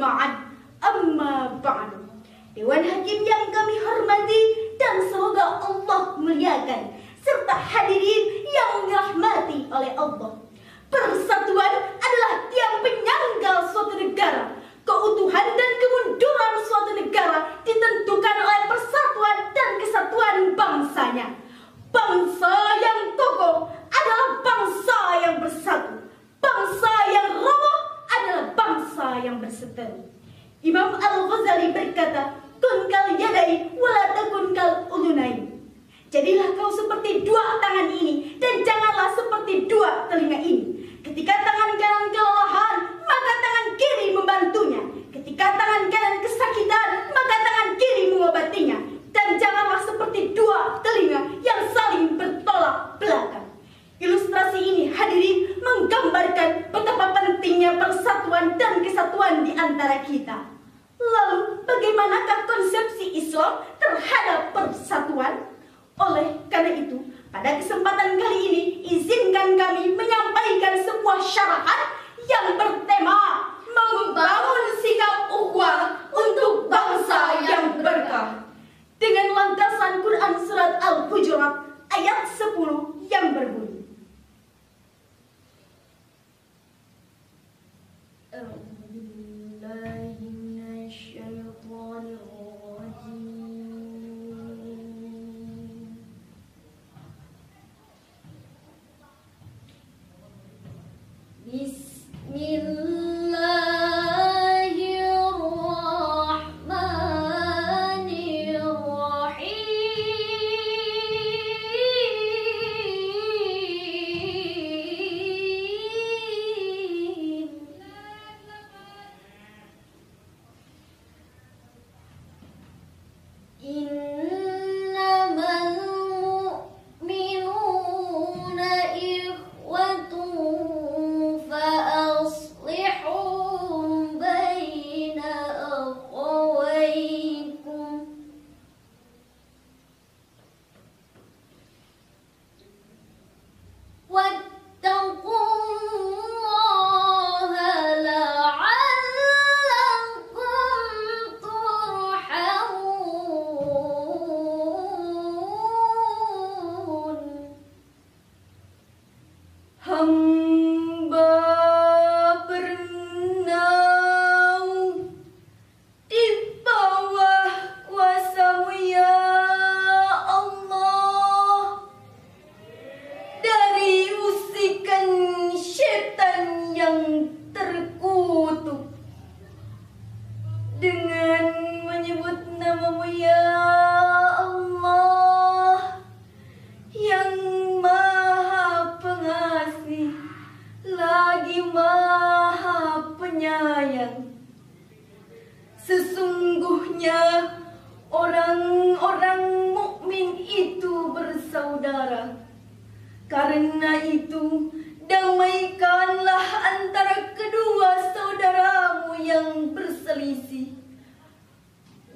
berjamaah. Amma ba'du. Dewan Hakim yang kami hormati dan semoga Allah muliakan, serta hadirin yang dirahmati oleh Allah. Persatuan adalah tiang penyangga suatu negara. Keutuhan dan kemunduran suatu negara ditentukan oleh persatuan dan kesatuan bangsanya. Bangsa yang kokoh adalah bangsa yang bersatu. Bangsa yang roboh adalah bangsa yang berseteru. Imam Al-Ghazali berkata, "Kun kal yadai wala takun kal ulunai." Jadilah kau seperti dua tangan ini dan janganlah seperti dua telinga ini. Ketika tangan kanan kelelahan, maka tangan kiri membantunya. Ketika tangan kanan kesakitan, maka tangan kiri mengobatinya. Dan janganlah seperti dua telinga yang saling bertolak belakang. Ilustrasi ini hadirin menggambarkan betapa pentingnya persatuan dan kesatuan di antara kita. Lalu, bagaimanakah konsepsi Islam terhadap persatuan? Oleh karena itu, pada kesempatan kali ini izinkan kami menyampaikan sebuah syarahan yang bertema membangun sikap ukhuwah untuk bangsa yang berkah dengan landasan Quran Surat Al-Hujurat ayat 10 yang berbunyi,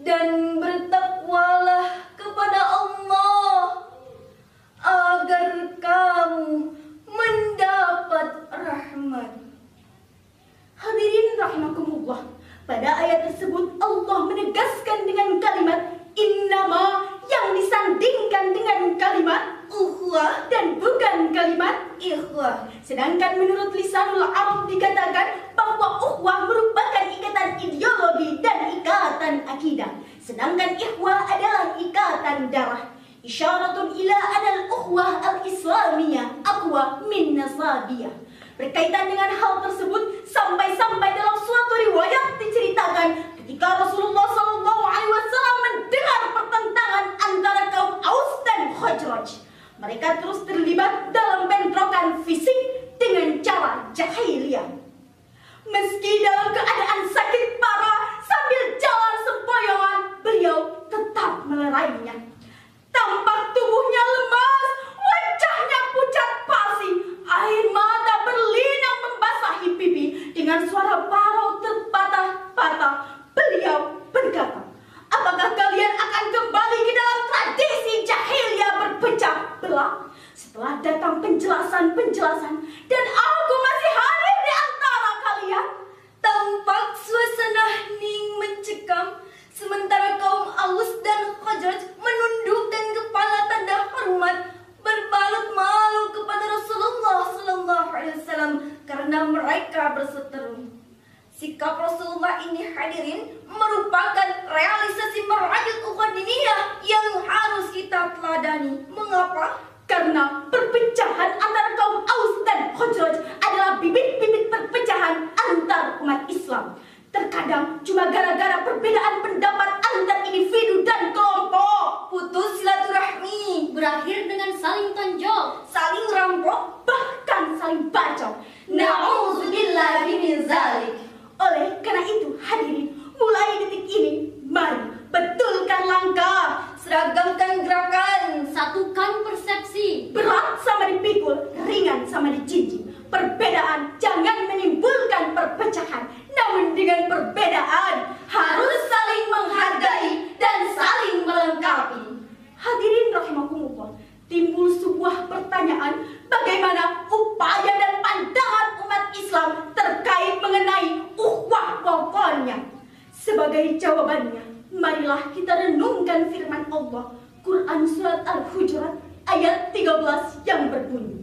dan bertakwalah kepada Allah agar kamu mendapat rahmat. Hadirin rahimakumullah, pada ayat tersebut Allah menegaskan dengan kalimat innama yang disandingkan dengan kalimat ukhuwah dan bukan kalimat ikhwah. Sedangkan menurut lisanul Arab dikatakan bahwa ukhuwah merupakan ikatan ideologi dan ikatan akidah, sedangkan ikhwah adalah ikatan darah. Isyaratun ila anal ukhuwah al-islamiyah aqwa min nasabiyah. Berkaitan dengan hal tersebut, sampai-sampai dalam suatu riwayat diceritakan ketika Rasulullah SAW mendengar pertentangan antara kaum Aus dan Khazraj, mereka terus terlibat dalam bentrokan fisik dengan cara jahiliyah. Meski dalam keadaan sakit parah sambil jalan sempoyongan, beliau tetap melerainya. Tampak tubuhnya lemas, wajahnya pucat pasi, air mata berlinang membasahi pipi. Dengan suara parau terpatah-patah, beliau berkata, "Apakah kalian akan kembali ke dalam tradisi jahiliyah berpecah belah? Setelah datang penjelasan, dan aku masih hadir di antara kalian." Tampak suasana mereka berseteru. Sikap Rasulullah ini, hadirin, merupakan realisasi merajut ukhuwah diniyah yang harus kita teladani. Mengapa? Karena perpecahan antara kaum Aus dan Khazraj adalah bibit-bibit perpecahan antar umat Islam. Terkadang cuma gara-gara perbedaan pendapat antar individu dan kelompok, putus silaturahmi, berakhir dengan saling tonjol, saling rampok, bahkan saling bacok. Na'udzubillahi min dzalik. Oleh karena itu, hadirin, mulai detik ini, mari betulkan langkah, seragamkan gerakan, satukan persepsi. Berat sama dipikul, ringan sama dijinjing. Perbedaan jangan menimbulkan perpecahan, namun dengan perbedaan harus saling menghargai dan saling melengkapi. Hadirin rahimakumullah, timbul sebuah pertanyaan, bagaimana upaya dan pandangan umat Islam terkait mengenai ukhuwah wataniyah? Sebagai jawabannya, marilah kita renungkan firman Allah, Quran Surat Al-Hujurat ayat 13 yang berbunyi,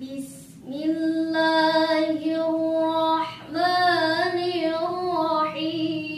Bismillahirrahmanirrahim.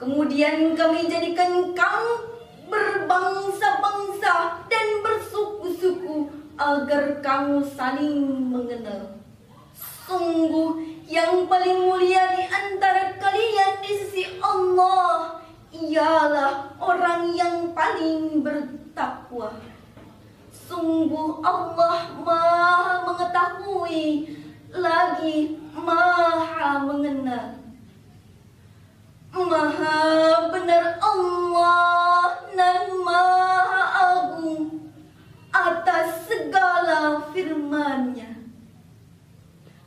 Kemudian kami jadikan kamu berbangsa-bangsa dan bersuku-suku agar kamu saling mengenal. Sungguh yang paling mulia di antara kalian di sisi Allah ialah orang yang paling bertakwa. Sungguh Allah Maha mengetahui lagi Maha mengenal. Maha benar Allah dan Maha Agung atas segala firman-Nya.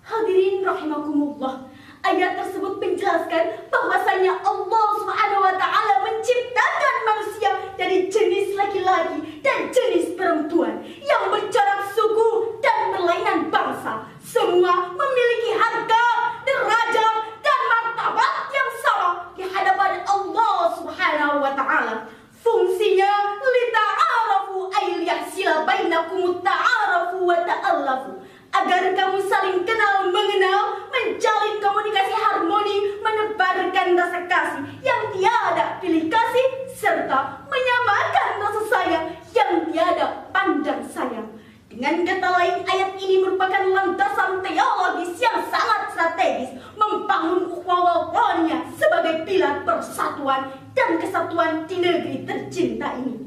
Hadirin rahimakumullah, ayat tersebut menjelaskan bahwasanya Allah SWT menciptakan manusia dari jenis laki-laki dan jenis perempuan yang bercorak suku dan berlainan bangsa. Semua memiliki harga, derajat, dan martabat yang sama di hadapan Allah Subhanahu wa Ta'ala. Fungsinya lita'arafu ay liyahsila bainakum ta'arafu wa ta'alafu, agar kamu saling kenal mengenal, menjalin komunikasi harmoni, menebarkan rasa kasih yang tiada pilih kasih, serta menyamakan rasa sayang yang tiada pandang sayang. Dengan kata lain, ayat ini merupakan landasan teologis yang sangat strategis, membangun ukhuwah wataniyah sebagai pilar persatuan dan kesatuan di negeri tercinta ini.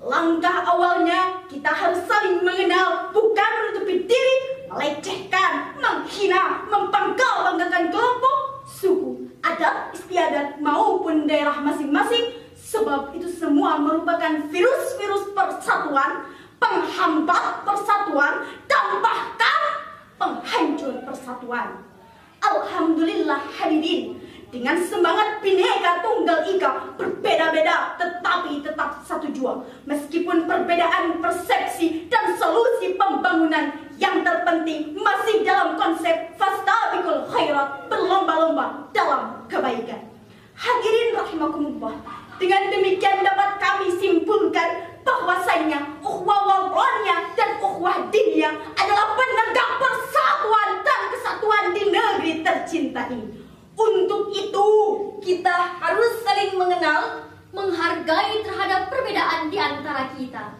Langkah awalnya, kita harus saling mengenal, bukan menutupi diri merupakan virus-virus persatuan, penghambat persatuan, dan bahkan penghancur persatuan. Alhamdulillah hadirin, dengan semangat Bhinneka Tunggal Ika, berbeda-beda tetapi tetap satu jua. Meskipun perbedaan persepsi dan solusi pembangunan, yang terpenting masih dalam konsep fastabiqul khairat, berlomba-lomba dalam kebaikan. Hadirin rahimakumullah, dengan demikian dapat kami simpulkan bahwasanya ukhuwah wataniyah dan ukhuwah diniyah adalah penegak persatuan dan kesatuan di negeri tercinta ini. Untuk itu, kita harus saling mengenal, menghargai terhadap perbedaan di antara kita.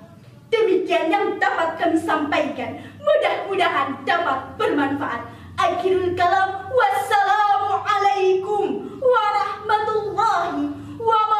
Demikian yang dapat kami sampaikan, mudah-mudahan dapat bermanfaat. Akhirul kalam, wassalamualaikum warahmatullahi wabarakatuh.